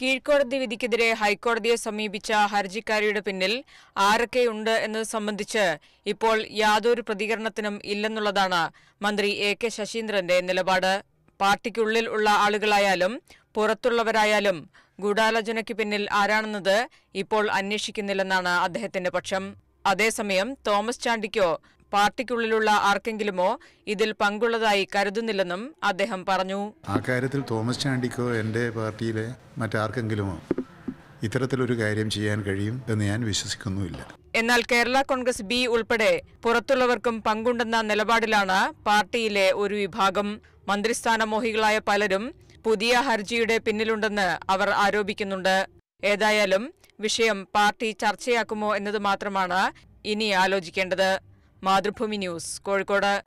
കീഴ്ക്കോടതി വിധിക്കെതിരെ ഹൈക്കോടതിയെ സമീപിച്ച ഹർജിക്കാരിയുടെ പിന്നിൽ ആരൊക്കെയുണ്ട് എന്നത് സംബന്ധിച്ച് ഇപ്പോൾ യാതൊരു പ്രതികരണത്തിനും ഇല്ലെന്നുള്ളതാണ് മന്ത്രി എ കെ ശശീന്ദ്രന്റെ നിലപാട്. പാർട്ടിക്കുള്ളിൽ ഉള്ള ആളുകളായാലും പുറത്തുള്ളവരായാലും ഗൂഢാലോചനയ്ക്ക് പിന്നിൽ ആരാണെന്നത് ഇപ്പോൾ അന്വേഷിക്കുന്നില്ലെന്നാണ് അദ്ദേഹത്തിന്റെ പക്ഷം. അതേസമയം തോമസ് ചാണ്ടിക്കോ പാർട്ടിക്കുള്ളിലുള്ള ആർക്കെങ്കിലുമോ ഇതിൽ പങ്കുള്ളതായി കരുതുന്നില്ലെന്നും അദ്ദേഹം പറഞ്ഞു. ആ കാര്യത്തിൽ തോമസ് ചാണ്ടിക്കോ എൻ്റെ പാർട്ടിയിലെ മറ്റാർക്കെങ്കിലുമോ ഇത്തരത്തിലൊരു കാര്യം ചെയ്യാൻ കഴിയും എന്ന് ഞാൻ വിശ്വസിക്കുന്നുമില്ല. എന്നാൽ കേരള കോൺഗ്രസ് ബി ഉൾപ്പെടെ പുറത്തുള്ളവർക്കും പങ്കുണ്ടെന്ന നിലപാടിലാണ് പാർട്ടിയിലെ ഒരു വിഭാഗം. മന്ത്രിസ്ഥാന മോഹികളായ പലരും പുതിയ ഹർജിയുടെ പിന്നിലുണ്ടെന്ന് അവർ ആരോപിക്കുന്നുണ്ട്. ഏതായാലും വിഷയം പാർട്ടി ചർച്ചയാക്കുമോ എന്നത് മാത്രമാണ് ഇനി ആലോചിക്കേണ്ടത്. മാതൃഭൂമി ന്യൂസ്, കോഴിക്കോട്.